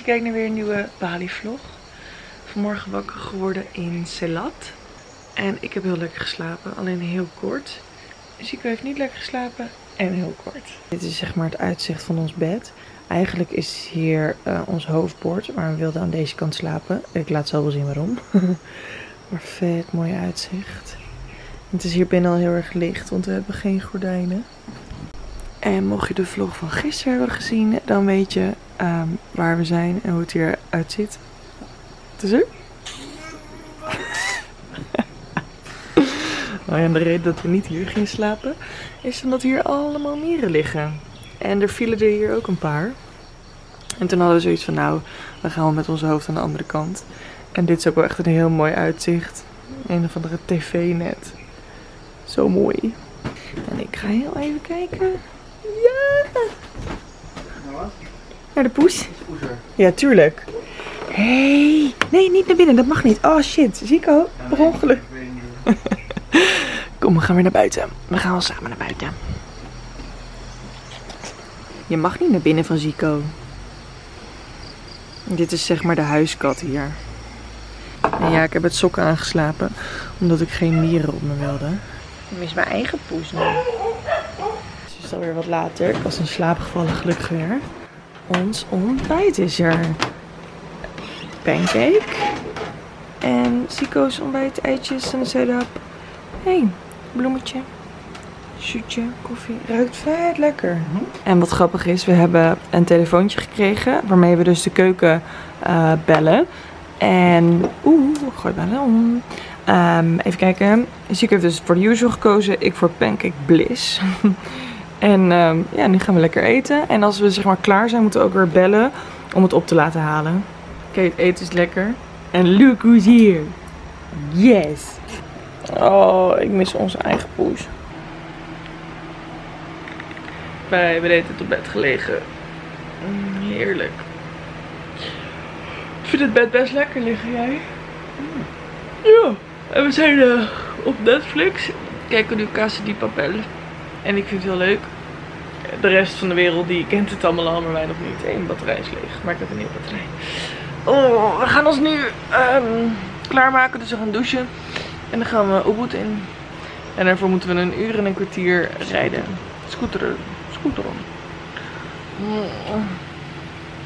je kijkt naar weer een nieuwe Bali vlog. Vanmorgen wakker geworden in Selat. En ik heb heel lekker geslapen, alleen heel kort. Zico heeft niet lekker geslapen en heel kort. Dit is zeg maar het uitzicht van ons bed. Eigenlijk is hier ons hoofdbord, maar we wilden aan deze kant slapen. Ik laat zo wel zien waarom. Maar vet mooi uitzicht. Het is hier binnen al heel erg licht, want we hebben geen gordijnen. En mocht je de vlog van gisteren hebben gezien, dan weet je waar we zijn en hoe het hier uitziet. Het is er. En de reden dat we niet hier gingen slapen, is omdat hier allemaal mieren liggen. En er vielen er hier ook een paar. En toen hadden we zoiets van, nou, dan gaan we met ons hoofd aan de andere kant. En dit is ook wel echt een heel mooi uitzicht. Een of andere tv-net. Zo mooi. En ik ga heel even kijken. Ja! Naar wat? Naar de poes. Ja, tuurlijk. Hey. Nee, niet naar binnen. Dat mag niet. Oh shit. Zico. Per ongeluk. Kom, we gaan weer naar buiten. We gaan al samen naar buiten. Je mag niet naar binnen van Zico. Dit is zeg maar de huiskat hier. En ja, ik heb het sokken aangeslapen, omdat ik geen mieren op me wilde. Ik mis mijn eigen poes nu. Het is alweer wat later. Ik was in slaap gevallen, gelukkig weer. Ons ontbijt is er. Pancake. En Zico's ontbijt, eitjes en zeedap. Hey, bloemetje. Shootje, koffie. Ruikt vet lekker. En wat grappig is, we hebben een telefoontje gekregen, waarmee we dus de keuken bellen. En, gooi bijna om. Even kijken. Zico heeft dus voor de usual gekozen. Ik voor pancake bliss. En ja, nu gaan we lekker eten. En als we zeg maar klaar zijn, moeten we ook weer bellen om het op te laten halen. Oké, het eten is lekker. En look who's here. Yes. Oh, ik mis onze eigen poes. Wij hebben het op bed gelegen. Heerlijk. Ik vind het bed best lekker liggen, jij? Ja. En we zijn op Netflix. Kijken nu Casa de Papel. En ik vind het heel leuk. De rest van de wereld die kent het allemaal al, maar wij nog niet. Eén batterij is leeg, maar ik heb een nieuwe batterij. Oh, we gaan ons nu klaarmaken, dus we gaan douchen. En dan gaan we Ubud in. En daarvoor moeten we een uur en een kwartier rijden. Scooteren.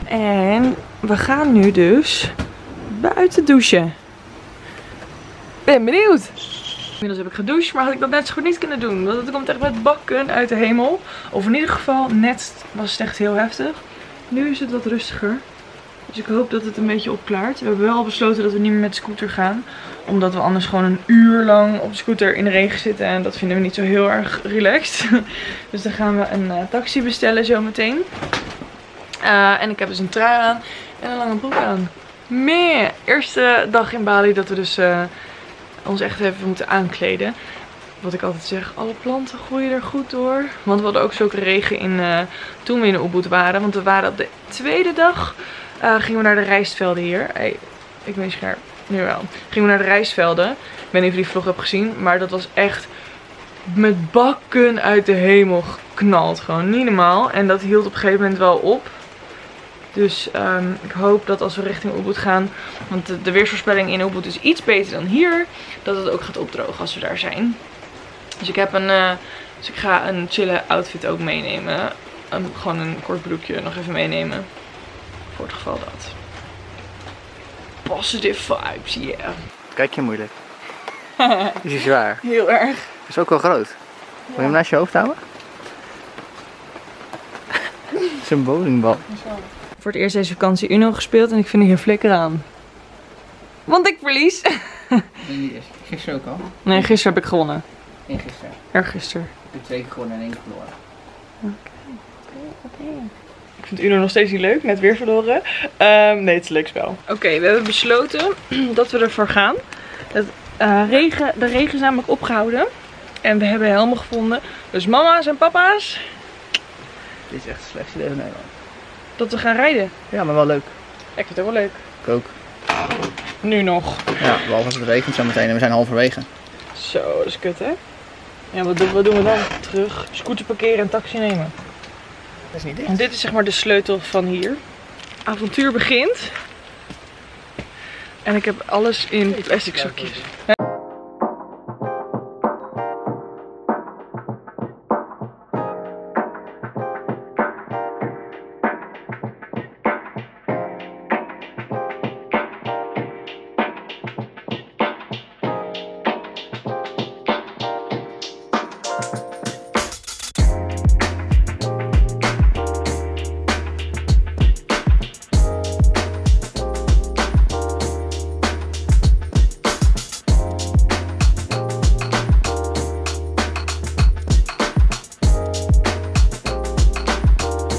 En we gaan nu dus buiten douchen. Ben benieuwd. Inmiddels heb ik gedoucht, maar had ik dat net zo goed niet kunnen doen. Want het komt echt met bakken uit de hemel. Of in ieder geval, net was het echt heel heftig. Nu is het wat rustiger. Dus ik hoop dat het een beetje opklaart. We hebben wel besloten dat we niet meer met de scooter gaan. Omdat we anders gewoon een uur lang op de scooter in de regen zitten. En dat vinden we niet zo heel erg relaxed. Dus dan gaan we een taxi bestellen zometeen. En ik heb dus een trui aan en een lange broek aan. Meh! Eerste dag in Bali dat we dus ons echt even moeten aankleden. Wat ik altijd zeg, alle planten groeien er goed door. Want we hadden ook zulke regen in, toen we in Ubud waren. Want we waren op de tweede dag, gingen we naar de rijstvelden hier. Hey, ik ben scherp. Nu wel. Gingen we naar de rijstvelden. Ik ben even die vlog heb gezien, maar dat was echt met bakken uit de hemel geknald. Gewoon niet normaal. En dat hield op een gegeven moment wel op. Dus ik hoop dat als we richting Ubud gaan, want de weersvoorspelling in Ubud is iets beter dan hier, dat het ook gaat opdrogen als we daar zijn. Dus ik, ik ga een chille outfit ook meenemen. Gewoon een kort broekje nog even meenemen. Voor het geval dat. Positive vibes, yeah. Kijk je moeilijk. Is hij zwaar? Heel erg. Is ook wel groot. Ja. Wil je hem naast je hoofd houden? Het is een bowlingbal. Voor het eerst deze vakantie Uno gespeeld en ik vind er geen flikker aan. Want ik verlies. Gisteren ook al? Nee, gisteren heb ik gewonnen. En gisteren? Ergisteren. Ik heb 2 keer gewonnen en 1 keer verloren. Oké. Ik vind Uno nog steeds niet leuk, net weer verloren. Nee, het is een leuk spel. Oké, we hebben besloten dat we ervoor gaan. De regen is namelijk opgehouden. En we hebben helmen gevonden. Dus mama's en papa's. Dit is echt het slechtste idee van Nederland. Dat we gaan rijden. Ja, maar wel leuk. Ik vind het ook wel leuk. Ik ook. Nu nog. Ja, behalve als het regent zo meteen en we zijn halverwege. Zo, dat is kut hè. Ja, wat doen we dan? Terug, scooter parkeren en taxi nemen. Dat is niet dicht. En dit is zeg maar de sleutel van hier. avontuur begint. En ik heb alles in plastic zakjes.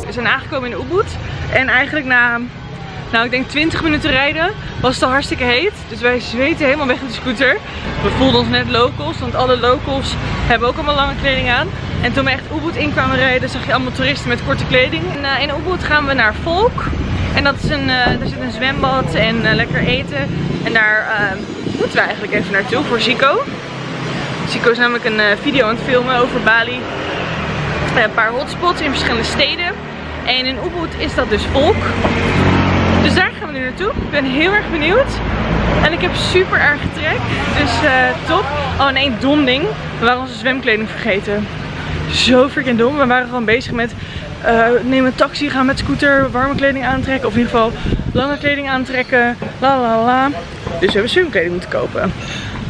We zijn aangekomen in Ubud en eigenlijk na, ik denk 20 minuten rijden was het al hartstikke heet. Dus wij zweten helemaal weg op de scooter. We voelden ons net locals, want alle locals hebben ook allemaal lange kleding aan. En toen we echt Ubud in kwamen rijden zag je allemaal toeristen met korte kleding. En in Ubud gaan we naar Folk. En dat is daar zit een zwembad en lekker eten. En daar moeten we eigenlijk even naartoe voor Zico. Zico is namelijk een video aan het filmen over Bali. Een paar hotspots in verschillende steden. En in Ubud is dat dus Folk. Dus daar gaan we nu naartoe. Ik ben heel erg benieuwd. En ik heb super erg trek. Dus top. Oh en één dom ding. We waren onze zwemkleding vergeten. Zo freaking dom. We waren gewoon bezig met neem een taxi, gaan met scooter, warme kleding aantrekken. Of in ieder geval lange kleding aantrekken. La la la. Dus we hebben zwemkleding moeten kopen.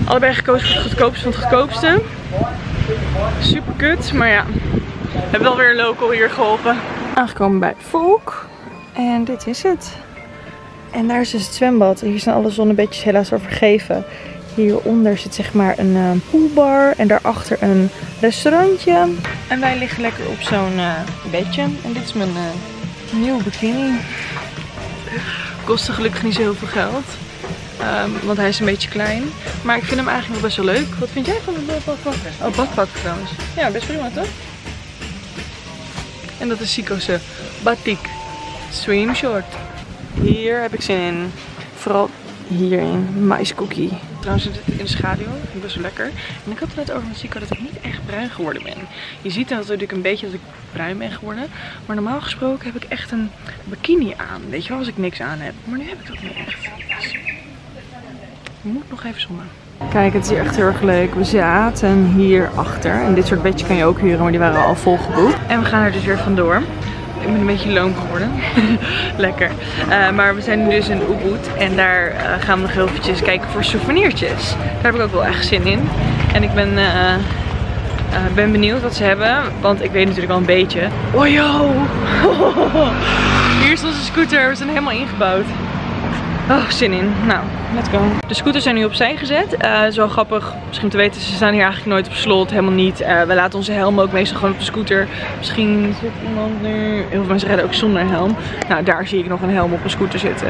Allebei gekozen voor het goedkoopste van het goedkoopste. Super kut. Maar ja. We hebben wel weer een local hier geholpen. Aangekomen bij Folk. En dit is het. En daar is dus het zwembad. Hier zijn alle zonnebedjes helaas al vergeven. Hieronder zit zeg maar een poolbar. En daarachter een restaurantje. En wij liggen lekker op zo'n bedje. En dit is mijn nieuwe bikini. Kostte gelukkig niet zo heel veel geld. Want hij is een beetje klein. Maar ik vind hem eigenlijk nog best wel leuk. Wat vind jij van het badpak? Oh, badpak trouwens. Ja, best prima toch? En dat is Zico's batik swimshort. Hier heb ik zin in. Vooral hierin. Maiscookie. Trouwens zit het in de schaduw. Dat vind ik best wel lekker. En ik had het net over met Zico dat ik niet echt bruin geworden ben. Je ziet dan natuurlijk een beetje dat ik bruin ben geworden. Maar normaal gesproken heb ik echt een bikini aan. Weet je wel, als ik niks aan heb. Maar nu heb ik dat niet echt. Dus ik moet nog even zonnen. Kijk, het is hier echt heel erg leuk. We zaten hierachter. En dit soort bedjes kan je ook huren, maar die waren al vol geboekt. En we gaan er dus weer vandoor. Ik ben een beetje loom geworden. Lekker. Maar we zijn nu dus in Ubud. En daar gaan we nog heel eventjes kijken voor souvenirtjes. Daar heb ik ook wel echt zin in. En ik ben benieuwd wat ze hebben. Want ik weet natuurlijk al een beetje. Oh yo! Hier is onze scooter. We zijn helemaal ingebouwd. Oh, zin in. Nou, let's go. De scooters zijn nu opzij gezet. Zo grappig, misschien te weten, ze staan hier eigenlijk nooit op slot. Helemaal niet. We laten onze helm ook meestal gewoon op de scooter. Misschien zit iemand nu... Heel veel mensen rijden ook zonder helm. Nou, daar zie ik nog een helm op een scooter zitten.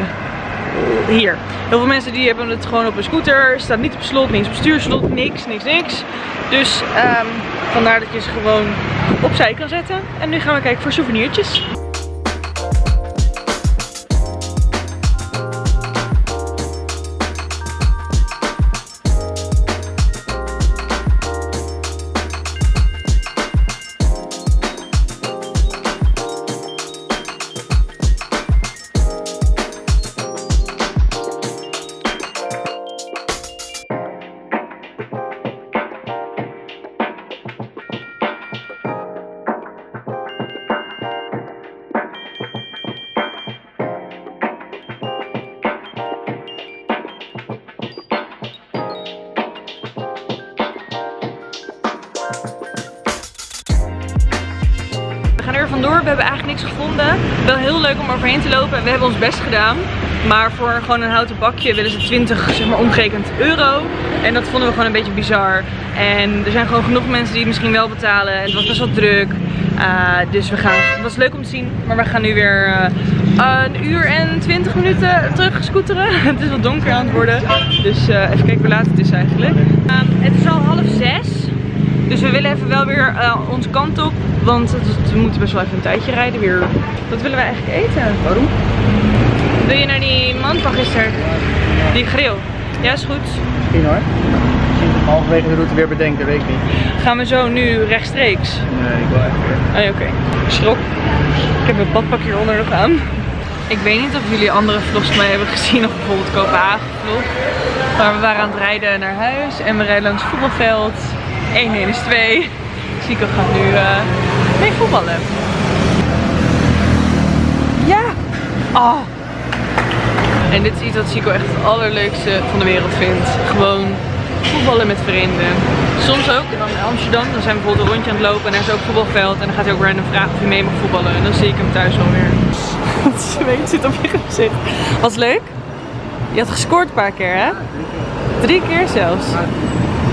Hier. Heel veel mensen die hebben het gewoon op een scooter. Staat niet op slot, niet op stuurslot. Niks, niks, niks. Dus vandaar dat je ze gewoon opzij kan zetten. En nu gaan we kijken voor souvenirtjes. Vandoor. We hebben eigenlijk niks gevonden. Wel heel leuk om overheen te lopen en we hebben ons best gedaan. Maar voor gewoon een houten bakje willen ze 20, zeg maar omgerekend euro. En dat vonden we gewoon een beetje bizar. En er zijn gewoon genoeg mensen die het misschien wel betalen. En het was best wel druk. Dus we gaan. Het was leuk om te zien. Maar we gaan nu weer een uur en 20 minuten terug scooteren. Het is wel donker aan het worden. Dus even kijken hoe laat het is eigenlijk. Het is al 5:30. Dus we willen even wel weer onze kant op. Want we moeten best wel even een tijdje rijden weer. Wat willen we eigenlijk eten? Waarom? Wil je naar die man van gisteren? Die grill? Ja, is goed. Misschien hoor. Misschien halverwege de route weer bedenken, weet ik niet. Gaan we zo nu rechtstreeks? Nee, ik wil eigenlijk weer. Ah, oké. Schrok. Ik heb mijn badpak hieronder nog aan. Ik weet niet of jullie andere vlogs van mij hebben gezien, of bijvoorbeeld Kopenhagen vlog. Maar we waren aan het rijden naar huis en we rijden langs het voetbalveld. 1-1 is 2. Zico gaat nu mee voetballen. Ja! Oh. En dit is iets wat Zico echt het allerleukste van de wereld vindt. Gewoon voetballen met vrienden. Soms ook, en dan in Amsterdam, dan zijn we bijvoorbeeld een rondje aan het lopen en er is ook voetbalveld. En dan gaat hij ook random vragen of hij mee mag voetballen. En dan zie ik hem thuis alweer. Het zweet zit op je gezicht. Was leuk? Je had gescoord een paar keer, hè? 3 keer zelfs.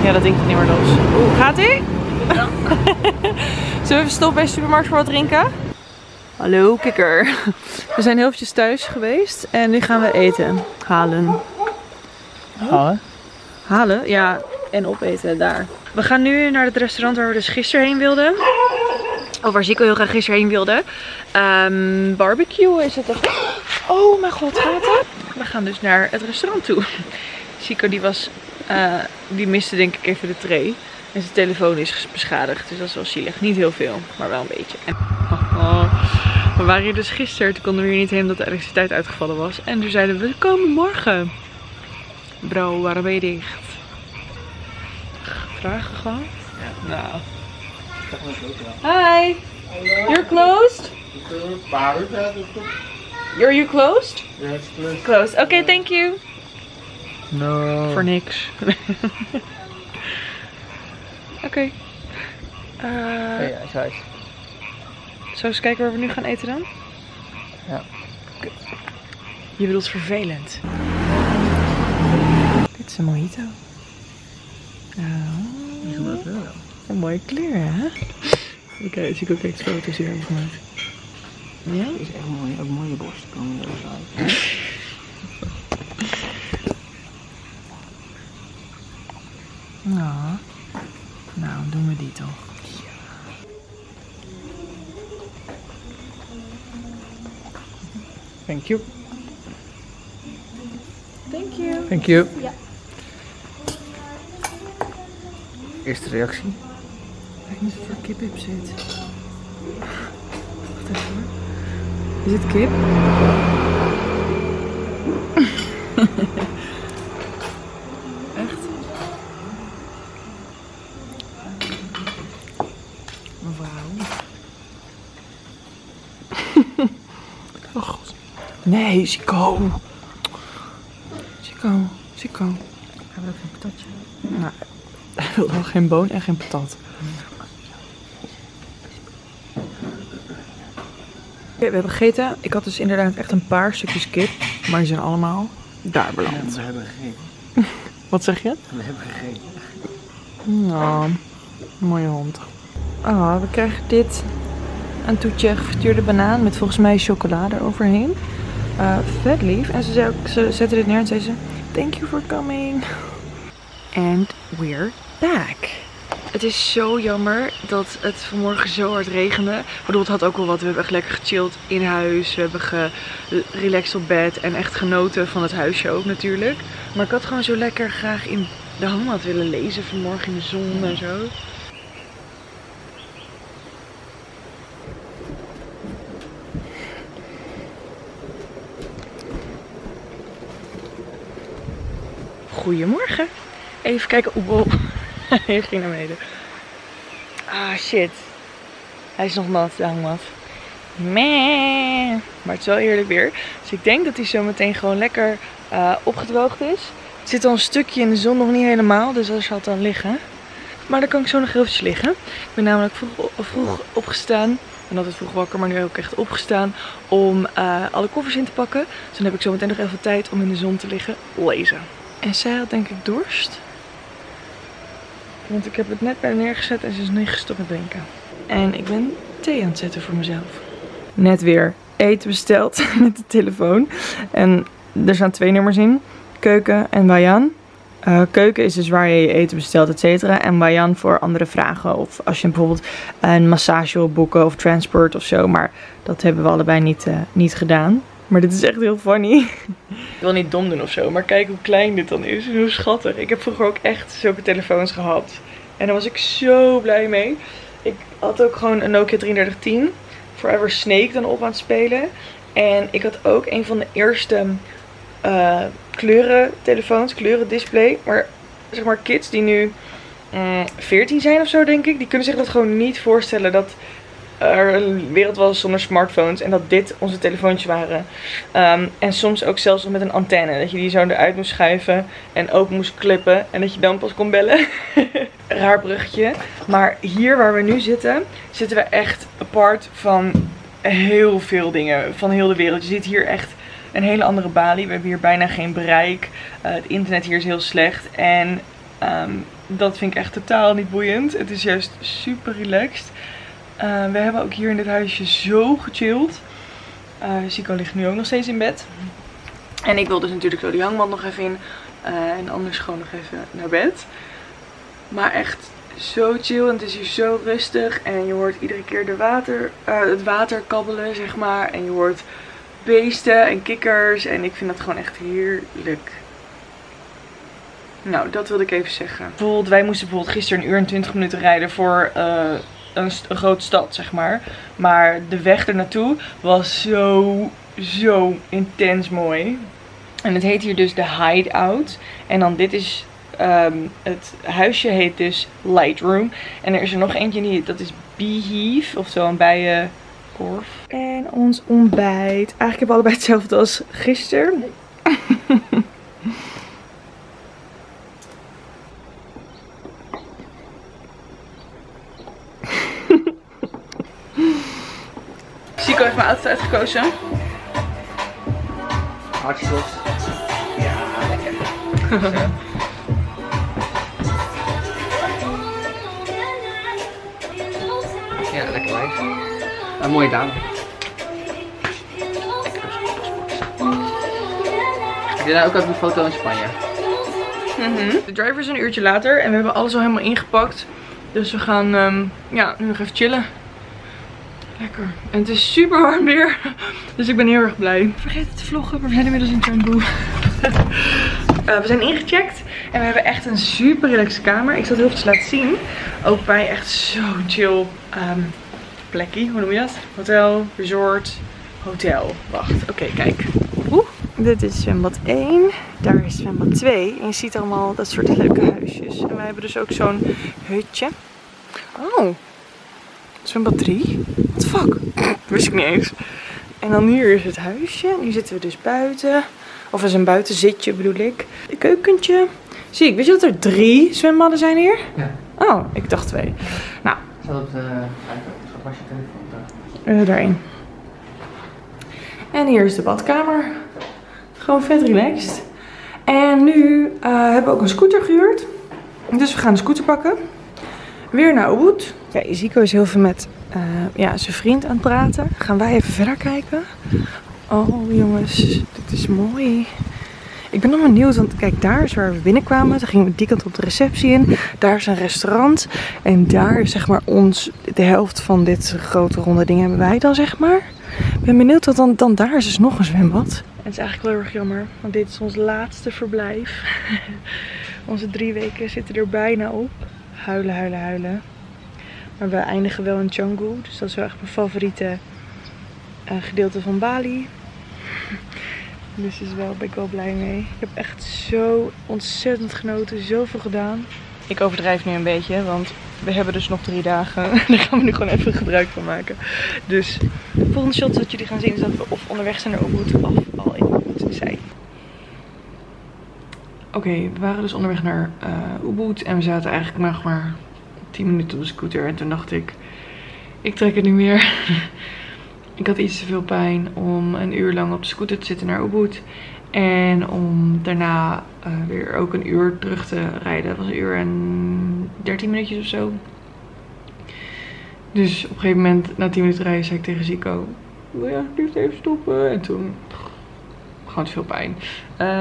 Ja, dat denk ik niet meer los. Oeh, gaat ie? Ja. Zullen we even stoppen bij de supermarkt voor wat drinken? Hallo, kikker. We zijn heel eventjes thuis geweest en nu gaan we eten. Halen. Halen? Halen? Ja, en opeten daar. We gaan nu naar het restaurant waar we dus gisteren heen wilden. Of waar Zico heel graag gisteren heen wilde. Barbecue is het toch? Oh mijn god, gaat het? We gaan dus naar het restaurant toe. Zico die miste denk ik even de tray. En zijn telefoon is beschadigd. Dus dat is wel zielig. Niet heel veel, maar wel een beetje. We waren hier dus gisteren. Toen konden we hier niet heen omdat de elektriciteit uitgevallen was. En toen zeiden we, we komen morgen. Bro, waarom ben je dicht? Vragen gehad? Ja. Nou. Hi. Hello. You're closed? Are you closed? Yes, closed. Closed. Okay, thank you. No. Voor niks. Oké. Zo eens kijken waar we nu gaan eten dan? Ja. Kut. Je bedoelt vervelend. Dit is een mojito. Een mooie kleur, hè? Oké, dus ik ook echt foto's hier over gemaakt. Ja? Het is echt mooi. Ook mooie borsten komen er zo uit. Nou, doen we die toch. Ja. Thank you. Thank you. Thank you. Ja. Eerste reactie. Ik weet niet of er kip zit. Wacht even hoor. Is het kip? Echt? Wauw. Oh god. Nee, Zico. Zico. Hij wil ook geen patatje. Nou, hij wil wel geen boon en geen patat. We hebben gegeten. Ik had dus inderdaad echt een paar stukjes kip, maar die zijn allemaal daar beland. We hebben gegeten. Wat zeg je? We hebben gegeten. Nou, mooie hond. Oh, we krijgen dit. Een toetje gefrituurde banaan met volgens mij chocolade eroverheen. Vet lief. En ze zei ook, ze zette dit neer en zei ze, thank you for coming. And we're back. Het is zo jammer dat het vanmorgen zo hard regende. Ik bedoel, het had ook wel wat. We hebben echt lekker gechilled in huis. We hebben gerelaxed op bed en echt genoten van het huisje ook natuurlijk. Maar ik had gewoon zo lekker graag in de hangmat willen lezen vanmorgen in de zon en zo. Goedemorgen. Even kijken. Oebel. Hij ging naar beneden. Ah shit. Hij is nog nat, de hangmat. Maar het is wel eerlijk weer. Dus ik denk dat hij zo meteen gewoon lekker opgedroogd is. Er zit al een stukje in de zon, nog niet helemaal. Dus dat zal het dan liggen. Maar dan kan ik zo nog heel even liggen. Ik ben namelijk vroeg opgestaan. En altijd vroeg wakker, maar nu ook echt opgestaan. Om alle koffers in te pakken. Dus dan heb ik zo meteen nog even tijd om in de zon te liggen lezen. En zij had denk ik dorst. Want ik heb het net bij neergezet en ze is niet gestopt met drinken. En ik ben thee aan het zetten voor mezelf. Net weer eten besteld met de telefoon. En er staan 2 nummers in. Keuken en Wayan. Keuken is dus waar je je eten bestelt, et cetera. En Wayan voor andere vragen. Of als je bijvoorbeeld een massage wil boeken of transport of zo. Maar dat hebben we allebei niet gedaan. Maar dit is echt heel funny. Ik wil niet dom doen of zo, maar kijk hoe klein dit dan is. Hoe schattig. Ik heb vroeger ook echt zulke telefoons gehad. En daar was ik zo blij mee. Ik had ook gewoon een Nokia 3310. Forever Snake dan op aan het spelen. En ik had ook een van de eerste kleurentelefoons, kleurendisplay. Maar zeg maar kids die nu 14 zijn of zo, denk ik, die kunnen zich dat gewoon niet voorstellen dat er een wereld was zonder smartphones en dat dit onze telefoontjes waren. En soms ook zelfs met een antenne, dat je die zo eruit moest schuiven en open moest klippen en dat je dan pas kon bellen. Raar bruggetje. Maar hier waar we nu zitten, zitten we echt apart van heel veel dingen, van heel de wereld. Je ziet hier echt een hele andere Bali. We hebben hier bijna geen bereik. Het internet hier is heel slecht en dat vind ik echt totaal niet boeiend. Het is juist super relaxed. We hebben ook hier in dit huisje zo gechilled. Zico ligt nu ook nog steeds in bed. En ik wil dus natuurlijk zo die hangmat nog even in. En anders gewoon nog even naar bed. Maar echt zo chill. En het is hier zo rustig. En je hoort iedere keer de het water kabbelen, zeg maar. En je hoort beesten en kikkers. En ik vind dat gewoon echt heerlijk. Nou, dat wilde ik even zeggen. Bijvoorbeeld, wij moesten bijvoorbeeld gisteren 1 uur en 20 minuten rijden voor een grote stad, zeg maar. Maar de weg ernaartoe was zo intens mooi. En het heet hier dus de Hideout. En dan dit is, het huisje heet dus Lightroom. En er is er nog eentje, dat is Beehive, oftewel een bijenkorf. En ons ontbijt. Eigenlijk hebben we allebei hetzelfde als gisteren. Nee. Zico heeft mijn outfit uitgekozen. Hartstikke. Ja, lekker. Ja, lekker lijf. Een mooie dame. Lekker. Ik deed daar ook een foto in Spanje. De driver is 1 uurtje later en we hebben alles al helemaal ingepakt. Dus we gaan nu nog even chillen. Lekker. En het is super warm weer. Dus ik ben heel erg blij. Ik vergeet het te vloggen, maar we zijn inmiddels in Canggu. We zijn ingecheckt. En we hebben echt een super relaxe kamer. Ik zal het heel even laten zien. Ook bij echt zo'n chill plekje. Hoe noem je dat? Hotel, resort, hotel. Wacht. Oké, kijk. Oeh. Dit is zwembad 1. Daar is zwembad 2. En je ziet allemaal dat soort leuke huisjes. En wij hebben dus ook zo'n hutje. Oh. Zwembad 3? What the fuck? Wist ik niet eens. En dan hier is het huisje. Nu zitten we dus buiten. Of is een buitenzitje, bedoel ik. Een keukentje. Zie ik, wist je dat er 3 zwembaden zijn hier? Ja. Oh, ik dacht 2. Nou. Zal dat was je telefoon? Daarin. En hier is de badkamer. Gewoon vet relaxed. En nu hebben we ook een scooter gehuurd. Dus we gaan een scooter pakken. Weer naar Ubud. Ja, Zico is heel veel met zijn vriend aan het praten. Gaan wij even verder kijken. Oh jongens, dit is mooi. Ik ben nog benieuwd, want kijk, daar is waar we binnenkwamen. Toen gingen we die kant op de receptie in. Daar is een restaurant. En daar is zeg maar de helft van dit grote ronde ding hebben wij dan, zeg maar. Ik ben benieuwd, want dan daar is dus nog een zwembad. Het is eigenlijk wel heel erg jammer, want dit is ons laatste verblijf. Onze 3 weken zitten er bijna op. Huilen, huilen, huilen. Maar we eindigen wel in Canggu. Dus dat is wel echt mijn favoriete gedeelte van Bali. Dus daar ben ik wel blij mee. Ik heb echt zo ontzettend genoten. Zoveel gedaan. Ik overdrijf nu een beetje. Want we hebben dus nog 3 dagen. Daar gaan we nu gewoon even gebruik van maken. Dus de volgende shot dat jullie gaan zien is dat we of onderweg zijn naar Ubud of al in Ubud zijn. Oké, we waren dus onderweg naar Ubud en we zaten eigenlijk nog maar 10 minuten op de scooter. En toen dacht ik trek het niet meer. Ik had iets te veel pijn om 1 uur lang op de scooter te zitten naar Ubud. En om daarna weer ook 1 uur terug te rijden. Dat was 1 uur en 13 minuutjes of zo. Dus op een gegeven moment, na 10 minuten rijden, zei ik tegen Zico: wil je alsjeblieft even stoppen? En toen... gewoon te veel pijn.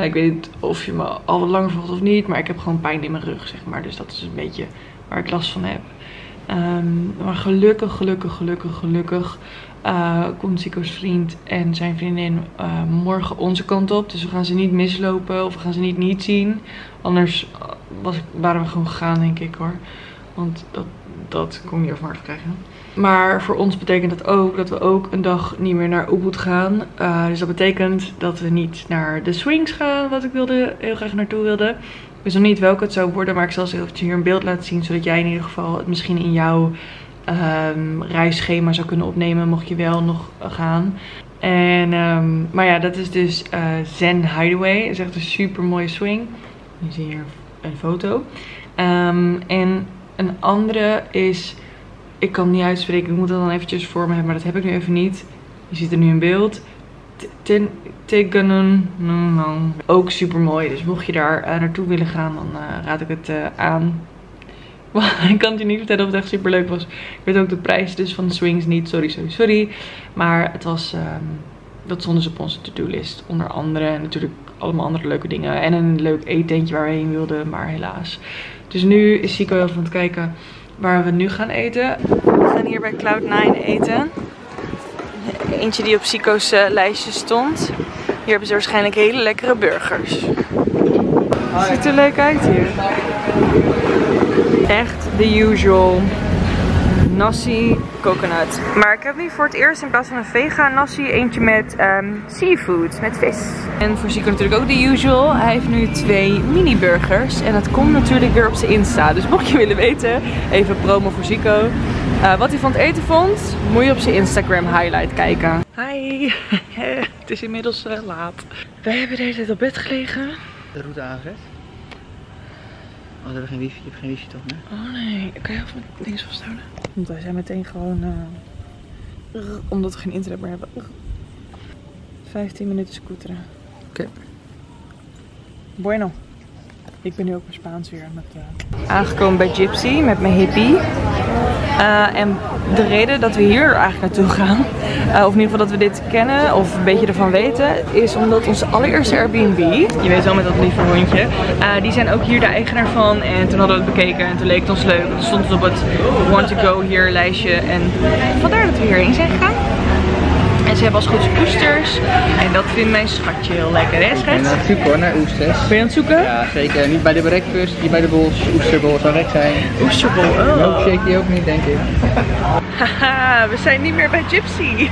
Ik weet niet of je me al wat langer volgt of niet, maar ik heb gewoon pijn in mijn rug, zeg maar. Dus dat is een beetje waar ik last van heb. Maar gelukkig komt Zico's vriend en zijn vriendin morgen onze kant op. Dus we gaan ze niet mislopen of we gaan ze niet zien. Anders waren we gewoon gegaan, denk ik hoor. Want dat kon je niet over mijn hart krijgen. Maar voor ons betekent dat ook dat we ook een dag niet meer naar Ubud gaan. Dus dat betekent dat we niet naar de swings gaan, wat ik wilde, heel graag naartoe wilde. Ik wist nog niet welke het zou worden, maar ik zal ze hier een beeld laten zien. Zodat jij in ieder geval het misschien in jouw reisschema zou kunnen opnemen, mocht je wel nog gaan. En, maar ja, dat is dus Zen Hideaway. Het is echt een super mooie swing. Nu zie je hier een foto. En een andere is... Ik kan het niet uitspreken, ik moet het dan eventjes voor me hebben, maar dat heb ik nu even niet. Je ziet er nu in beeld. Ook super mooi, dus mocht je daar naartoe willen gaan, dan raad ik het aan. Ik kan het je niet vertellen of het echt super leuk was. Ik weet ook de prijs dus van de swings niet, sorry. Maar het was, dat stonden ze op onze to-do list. Onder andere en natuurlijk allemaal andere leuke dingen. En een leuk eetentje waar we heen wilden, maar helaas. Dus nu is Zico heel van het kijken waar we nu gaan eten. We gaan hier bij Cloud9 eten. Eentje die op Zico's lijstje stond. Hier hebben ze waarschijnlijk hele lekkere burgers. Ziet er leuk uit hier. Echt the usual. Nasi, coconut. Maar ik heb nu voor het eerst in plaats van een vegan nasi eentje met seafood, met vis. En voor Zico natuurlijk ook de usual. Hij heeft nu 2 mini burgers. En dat komt natuurlijk weer op zijn Insta. Dus mocht je willen weten, even promo voor Zico. Wat hij van het eten vond, moet je op zijn Instagram highlight kijken. Hi, het is inmiddels laat. Wij hebben de hele tijd op bed gelegen. De route aangeeft. Oh, we hebben geen wifi. Je hebt geen wifi toch, hè? Oh nee, kan je even links vasthouden? Want wij zijn meteen gewoon... omdat we geen internet meer hebben. 15 minuten scooteren. Oké. Bueno. Ik ben nu ook mijn Spaans weer aan het... Aangekomen bij Gypsy met mijn hippie. En de reden dat we hier eigenlijk naartoe gaan, of in ieder geval dat we dit kennen of een beetje ervan weten, is omdat onze allereerste Airbnb, je weet wel met dat lieve hondje, die zijn ook hier de eigenaar van. En toen hadden we het bekeken en toen leek het ons leuk. Toen stond het op het want to go here lijstje en vandaar dat we hierheen zijn gegaan. En ze hebben als goed oesters. En dat vindt mijn schatje heel lekker, hè schat? Ik ben aan het zoeken hoor, naar oesters. Ben je aan het zoeken? Ja, zeker. Niet bij de breakfast, niet bij de bols. Oesterbol zou recht zijn. Oesterbol, oh. Milkshake die ook niet, denk ik. Haha, we zijn niet meer bij Gypsy.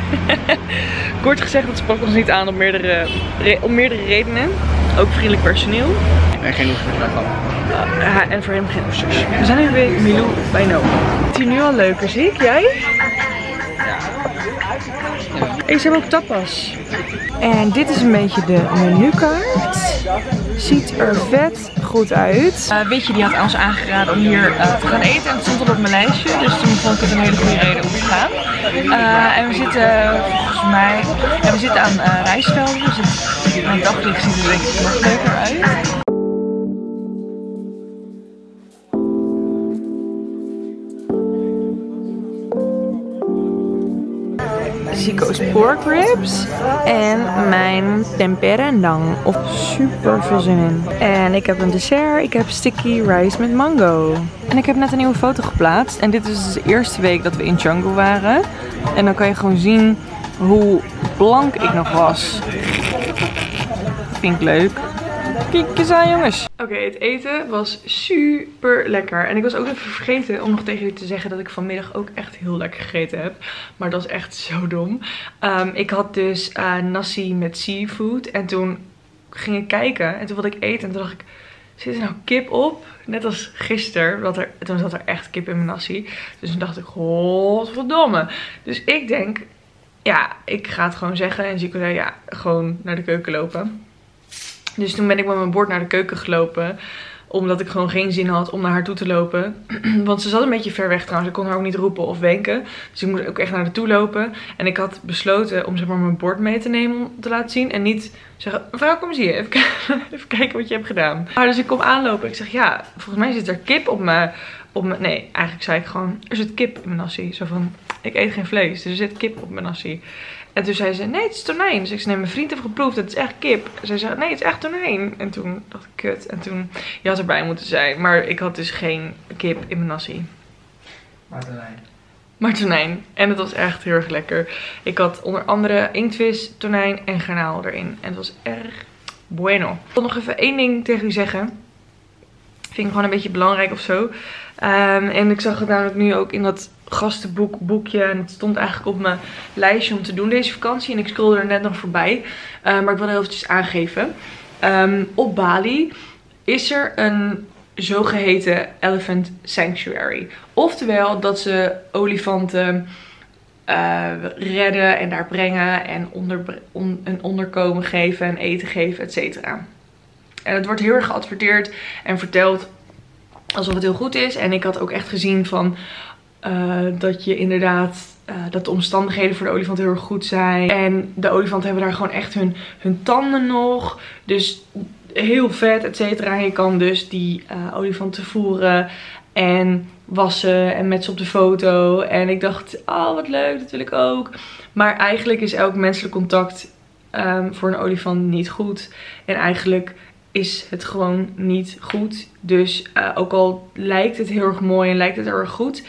Kort gezegd, dat sprak ons niet aan om meerdere redenen. Ook vriendelijk personeel. En geen oesters daarvan. En voor hem geen oesters. We zijn nu bij Milou bij No. Vindt hij nu al leuker, zie ik? Jij? Hey, ze hebben ook tapas. En dit is een beetje de menukaart. Ziet er vet goed uit. Weet je, die had ons aangeraden om hier te gaan eten. En het stond al op mijn lijstje. Dus toen vond ik het een hele goede reden om te gaan. En we zitten volgens mij... Ja, we zitten aan rijstvelden. Dus het daglicht ziet er denk ik nog leuker uit. Zico's pork ribs en mijn tempeh rendang. Super veel zin in. En ik heb een dessert. Ik heb sticky rice met mango. En ik heb net een nieuwe foto geplaatst. En dit is dus de eerste week dat we in Canggu waren. En dan kan je gewoon zien hoe blank ik nog was. Vind ik leuk. Kijk eens aan, jongens. Oké, het eten was super lekker. En ik was ook even vergeten om nog tegen jullie te zeggen dat ik vanmiddag ook echt heel lekker gegeten heb. Maar dat is echt zo dom. Ik had dus nasi met seafood. En toen ging ik kijken. En toen wilde ik eten. En toen dacht ik, zit er nou kip op? Net als gisteren. Toen zat er echt kip in mijn nasi. Dus toen dacht ik, godverdomme. Dus ik denk, ja, ik ga het gewoon zeggen. En Zico zei, ja, gewoon naar de keuken lopen. Dus toen ben ik met mijn bord naar de keuken gelopen. Omdat ik gewoon geen zin had om naar haar toe te lopen. Want ze zat een beetje ver weg trouwens. Ik kon haar ook niet roepen of wenken. Dus ik moest ook echt naar haar toe lopen. En ik had besloten om zeg maar mijn bord mee te nemen om te laten zien. En niet zeggen, mevrouw kom eens hier. Even kijken wat je hebt gedaan. Maar dus ik kom aanlopen. Ik zeg ja, volgens mij zit er kip op mijn... Nee, eigenlijk zei ik gewoon, er zit kip in mijn nasi. Zo van, ik eet geen vlees. Dus er zit kip op mijn nasi. En toen zei ze, nee, het is tonijn. Dus ik zei, nee, mijn vriend heeft geproefd, het is echt kip. Zij zei, nee, het is echt tonijn. En toen dacht ik, kut. En toen, je had erbij moeten zijn. Maar ik had dus geen kip in mijn nasi. Maar tonijn. Maar tonijn. En het was echt heel erg lekker. Ik had onder andere inktvis, tonijn en garnaal erin. En het was erg bueno. Ik wil nog even één ding tegen u zeggen. Vind ik gewoon een beetje belangrijk of zo. En ik zag het namelijk nu ook in dat gastenboekje. En het stond eigenlijk op mijn lijstje om te doen deze vakantie. En ik scrollde er net nog voorbij. Maar ik wil heel eventjes aangeven. Op Bali is er een zogeheten Elephant Sanctuary. Oftewel dat ze olifanten redden en daar brengen. En een onderkomen geven en eten geven, et cetera. En het wordt heel erg geadverteerd en verteld alsof het heel goed is. En ik had ook echt gezien van dat je inderdaad dat de omstandigheden voor de olifant heel erg goed zijn. En de olifanten hebben daar gewoon echt hun tanden nog. Dus heel vet, et cetera. En je kan dus die olifanten voeren en wassen en met ze op de foto. En ik dacht, oh wat leuk, dat wil ik ook. Maar eigenlijk is elk menselijk contact voor een olifant niet goed. En eigenlijk is het gewoon niet goed. Dus ook al lijkt het heel erg mooi en lijkt het heel erg goed,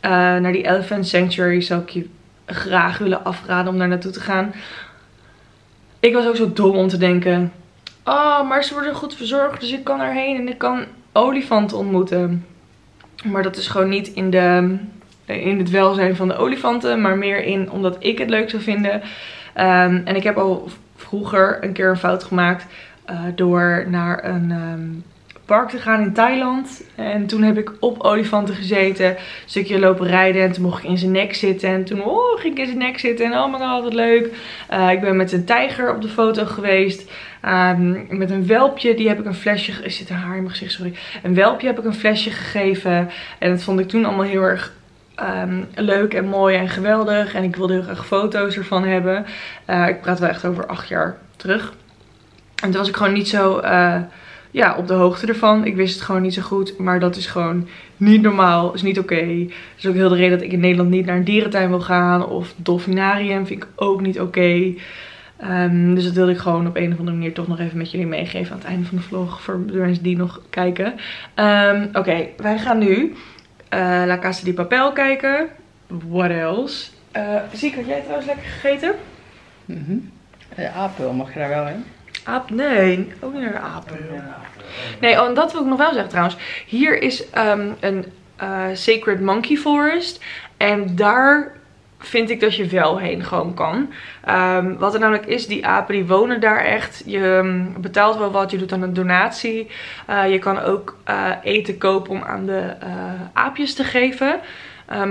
naar die Elephant Sanctuary zou ik je graag willen afraden om daar naartoe te gaan. Ik was ook zo dom om te denken, oh, maar ze worden goed verzorgd, dus ik kan erheen en ik kan olifanten ontmoeten. Maar dat is gewoon niet in het welzijn van de olifanten, maar meer in omdat ik het leuk zou vinden. En ik heb al vroeger een keer een fout gemaakt door naar een park te gaan in Thailand. En toen heb ik op olifanten gezeten. Een stukje lopen rijden. En toen mocht ik in zijn nek zitten. En toen ging ik in zijn nek zitten. En oh my god, wat leuk. Ik ben met een tijger op de foto geweest. Met een welpje. Die heb ik een flesje gegeven. Er zit een haar in mijn gezicht, sorry. Een welpje heb ik een flesje gegeven. En dat vond ik toen allemaal heel erg leuk en mooi en geweldig. En ik wilde heel graag foto's ervan hebben. Ik praat wel echt over 8 jaar terug. En toen was ik gewoon niet zo op de hoogte ervan. Ik wist het gewoon niet zo goed. Maar dat is gewoon niet normaal. Is niet oké. Dat is ook heel de reden dat ik in Nederland niet naar een dierentuin wil gaan. Of dolfinarium vind ik ook niet oké. Dus dat wilde ik gewoon op een of andere manier toch nog even met jullie meegeven. Aan het einde van de vlog. Voor de mensen die nog kijken. Oké, wij gaan nu La Casa de Papel kijken. What else? Zico, had jij trouwens lekker gegeten? De apen mag je daar wel in. Aap, nee, ook niet naar de apen. Nee, en dat wil ik nog wel zeggen trouwens. Hier is een Sacred Monkey Forest. En daar vind ik dat je wel heen gewoon kan. Wat er namelijk is, die apen die wonen daar echt. Je betaalt wel wat, je doet dan een donatie. Je kan ook eten kopen om aan de aapjes te geven.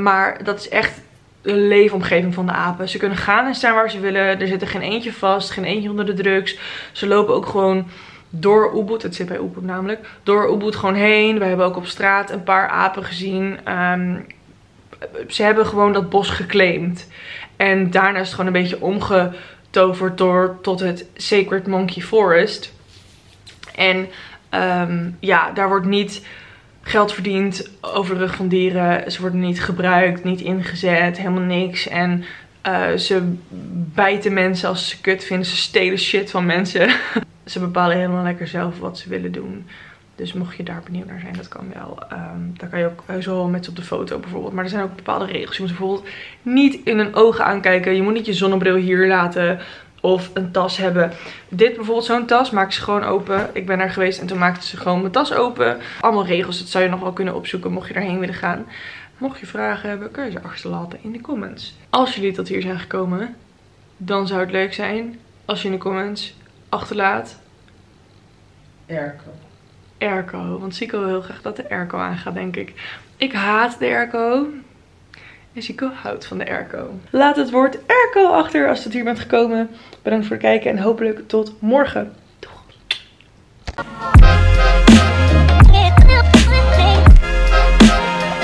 Maar dat is echt de leefomgeving van de apen. Ze kunnen gaan en staan waar ze willen. Er zitten geen eentje vast. Geen eentje onder de drugs. Ze lopen ook gewoon door Ubud. Het zit bij Ubud namelijk. Door Ubud gewoon heen. We hebben ook op straat een paar apen gezien. Ze hebben gewoon dat bos geclaimd. En daarna is het gewoon een beetje omgetoverd door tot het Sacred Monkey Forest. En daar wordt niet geld verdiend over de rug van dieren. Ze worden niet gebruikt, niet ingezet, helemaal niks. En ze bijten mensen als ze kut vinden. Ze stelen shit van mensen. Ze bepalen helemaal lekker zelf wat ze willen doen. Dus mocht je daar benieuwd naar zijn, dat kan wel. Daar kan je ook zo met ze op de foto bijvoorbeeld. Maar er zijn ook bepaalde regels. Je moet bijvoorbeeld niet in hun ogen aankijken. Je moet niet je zonnebril hier laten. Of een tas hebben. Dit bijvoorbeeld, zo'n tas, maakt ze gewoon open. Ik ben daar geweest en toen maakte ze gewoon mijn tas open. Allemaal regels, dat zou je nog wel kunnen opzoeken mocht je daarheen willen gaan. Mocht je vragen hebben, kun je ze achterlaten in de comments. Als jullie tot hier zijn gekomen, dan zou het leuk zijn als je in de comments achterlaat airco. Want Zico wil heel graag dat de airco aangaat, denk ik. Ik haat de airco. En Zico houdt van de airco. Laat het woord airco achter als je tot hier bent gekomen. Bedankt voor het kijken en hopelijk tot morgen. Doeg!